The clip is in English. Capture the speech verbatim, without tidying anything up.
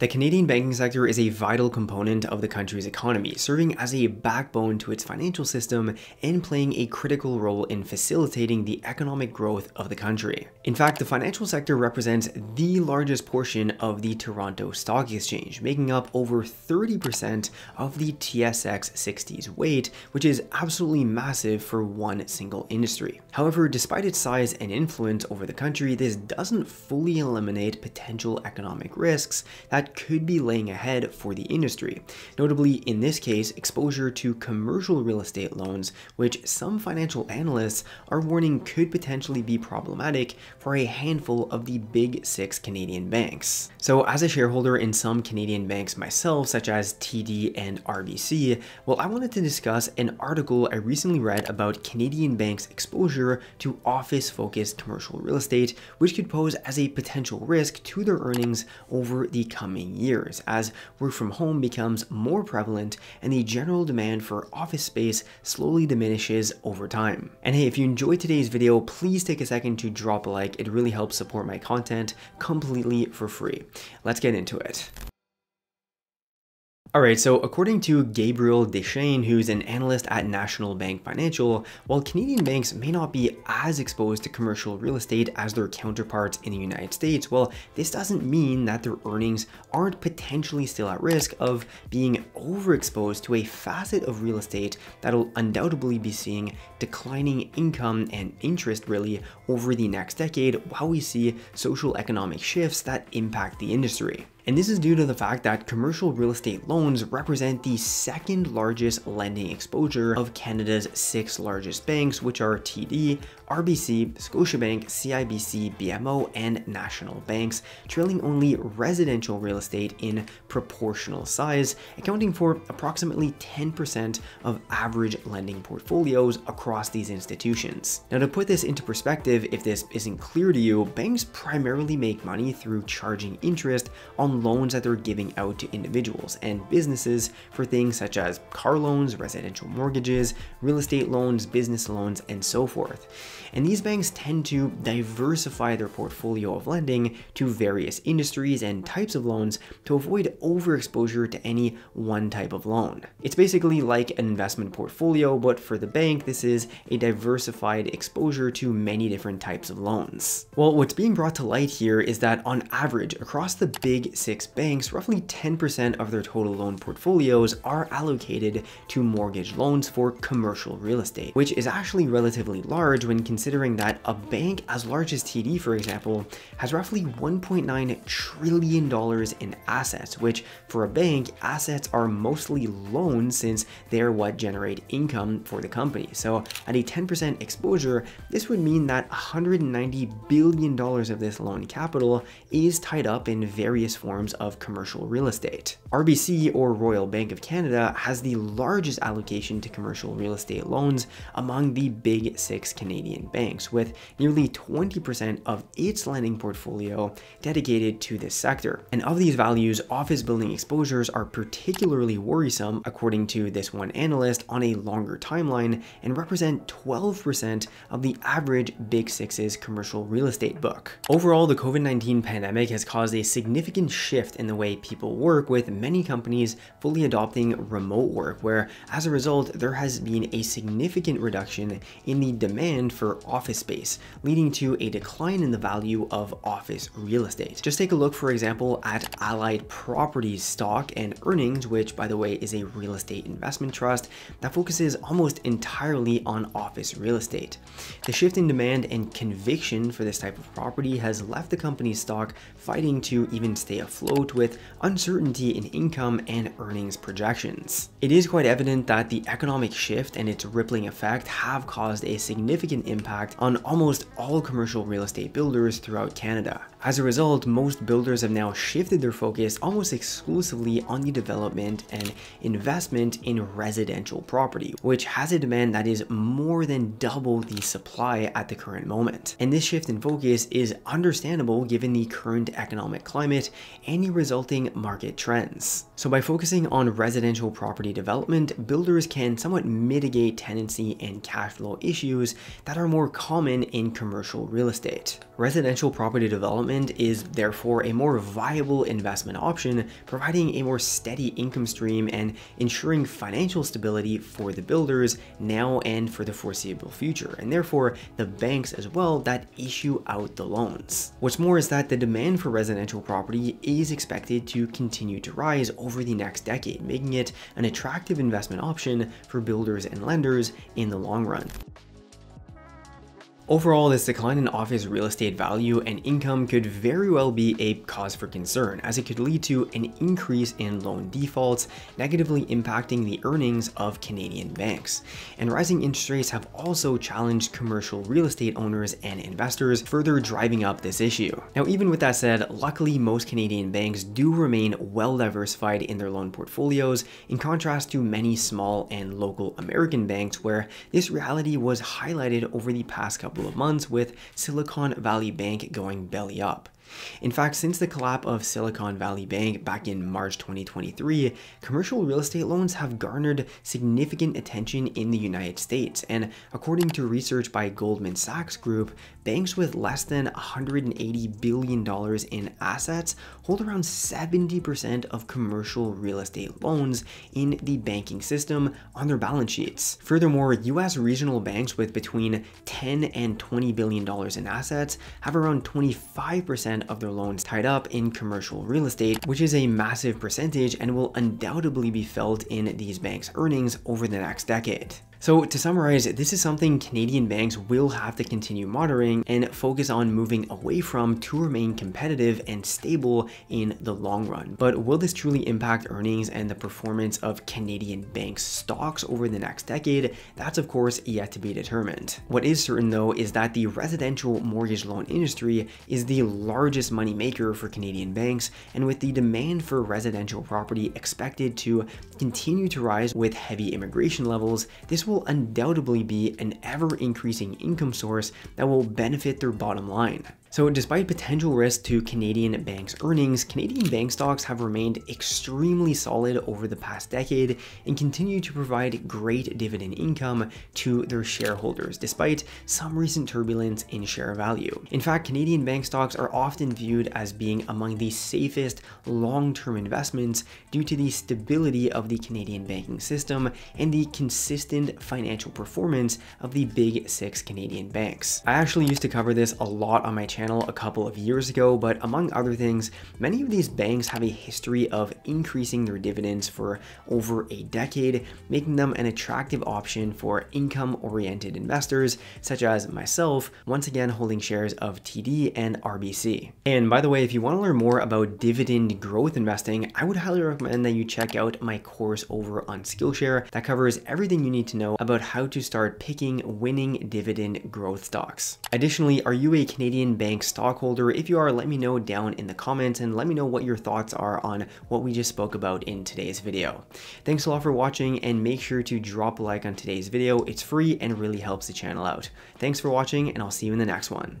The Canadian banking sector is a vital component of the country's economy, serving as a backbone to its financial system and playing a critical role in facilitating the economic growth of the country. In fact, the financial sector represents the largest portion of the Toronto Stock Exchange, making up over thirty percent of the T S X sixty's weight, which is absolutely massive for one single industry. However, despite its size and influence over the country, this doesn't fully eliminate potential economic risks that could be laying ahead for the industry, notably in this case exposure to commercial real estate loans, which some financial analysts are warning could potentially be problematic for a handful of the big six Canadian banks. So as a shareholder in some Canadian banks myself, such as T D and R B C, well, I wanted to discuss an article I recently read about Canadian banks' exposure to office-focused commercial real estate, which could pose as a potential risk to their earnings over the coming years as work from home becomes more prevalent and the general demand for office space slowly diminishes over time. And hey, if you enjoyed today's video, please take a second to drop a like. It really helps support my content completely for free. Let's get into it. Alright, so according to Gabriel Dechaine, who's an analyst at National Bank Financial, while Canadian banks may not be as exposed to commercial real estate as their counterparts in the United States, well, this doesn't mean that their earnings aren't potentially still at risk of being overexposed to a facet of real estate that'll undoubtedly be seeing declining income and interest really over the next decade while we see social economic shifts that impact the industry. And this is due to the fact that commercial real estate loans represent the second largest lending exposure of Canada's six largest banks, which are T D, R B C, Scotiabank, C I B C, B M O, and national banks, trailing only residential real estate in proportional size, accounting for approximately ten percent of average lending portfolios across these institutions. Now, to put this into perspective, if this isn't clear to you, banks primarily make money through charging interest on loans that they're giving out to individuals and businesses for things such as car loans, residential mortgages, real estate loans, business loans, and so forth. And these banks tend to diversify their portfolio of lending to various industries and types of loans to avoid overexposure to any one type of loan. It's basically like an investment portfolio, but for the bank, this is a diversified exposure to many different types of loans. Well, what's being brought to light here is that on average, across the big six banks, roughly ten percent of their total loan portfolios are allocated to mortgage loans for commercial real estate, which is actually relatively large when considering that a bank as large as T D, for example, has roughly one point nine trillion dollars in assets, which for a bank, assets are mostly loans since they're what generate income for the company. So at a ten percent exposure, this would mean that one hundred ninety billion dollars of this loan capital is tied up in various forms of commercial real estate. R B C, or Royal Bank of Canada, has the largest allocation to commercial real estate loans among the big six Canadian banks, with nearly twenty percent of its lending portfolio dedicated to this sector. And of these values, office building exposures are particularly worrisome, according to this one analyst, on a longer timeline and represent twelve percent of the average Big Six's commercial real estate book. Overall, the COVID nineteen pandemic has caused a significant Significant shift in the way people work, with many companies fully adopting remote work, where as a result there has been a significant reduction in the demand for office space, leading to a decline in the value of office real estate. Just take a look, for example, at Allied Properties stock and earnings, which by the way is a real estate investment trust that focuses almost entirely on office real estate. The shift in demand and conviction for this type of property has left the company's stock fighting to even stay afloat, with uncertainty in income and earnings projections. It is quite evident that the economic shift and its rippling effect have caused a significant impact on almost all commercial real estate builders throughout Canada. As a result, most builders have now shifted their focus almost exclusively on the development and investment in residential property, which has a demand that is more than double the supply at the current moment. And this shift in focus is understandable given the current economic climate and the resulting market trends. So by focusing on residential property development, builders can somewhat mitigate tenancy and cash flow issues that are more common in commercial real estate. Residential property development development is therefore a more viable investment option, providing a more steady income stream and ensuring financial stability for the builders now and for the foreseeable future, and therefore the banks as well that issue out the loans. What's more is that the demand for residential property is expected to continue to rise over the next decade, making it an attractive investment option for builders and lenders in the long run. Overall, this decline in office real estate value and income could very well be a cause for concern, as it could lead to an increase in loan defaults, negatively impacting the earnings of Canadian banks. And rising interest rates have also challenged commercial real estate owners and investors, further driving up this issue. Now, even with that said, luckily most Canadian banks do remain well diversified in their loan portfolios, in contrast to many small and local American banks, where this reality was highlighted over the past couple of months, with Silicon Valley Bank going belly up. In fact, since the collapse of Silicon Valley Bank back in March twenty twenty-three, commercial real estate loans have garnered significant attention in the United States, and according to research by Goldman Sachs Group, banks with less than one hundred eighty billion dollars in assets hold around seventy percent of commercial real estate loans in the banking system on their balance sheets. Furthermore, U S regional banks with between ten and twenty billion dollars in assets have around twenty-five percent of their loans tied up in commercial real estate, which is a massive percentage and will undoubtedly be felt in these banks' earnings over the next decade. So to summarize, this is something Canadian banks will have to continue monitoring and focus on moving away from to remain competitive and stable in the long run. But will this truly impact earnings and the performance of Canadian bank stocks over the next decade? That's of course yet to be determined. What is certain though is that the residential mortgage loan industry is the largest money maker for Canadian banks, and with the demand for residential property expected to continue to rise with heavy immigration levels, this will will undoubtedly be an ever-increasing income source that will benefit their bottom line. So despite potential risk to Canadian banks' earnings, Canadian bank stocks have remained extremely solid over the past decade and continue to provide great dividend income to their shareholders, despite some recent turbulence in share value. In fact, Canadian bank stocks are often viewed as being among the safest long-term investments due to the stability of the Canadian banking system and the consistent financial performance of the big six Canadian banks. I actually used to cover this a lot on my channel channel a couple of years ago, but among other things, many of these banks have a history of increasing their dividends for over a decade, making them an attractive option for income-oriented investors such as myself, once again holding shares of T D and R B C. And by the way, if you want to learn more about dividend growth investing, I would highly recommend that you check out my course over on Skillshare that covers everything you need to know about how to start picking winning dividend growth stocks. Additionally, are you a Canadian bank stockholder? If you are, let me know down in the comments and let me know what your thoughts are on what we just spoke about in today's video. Thanks a lot for watching, and make sure to drop a like on today's video. It's free and really helps the channel out. Thanks for watching, and I'll see you in the next one.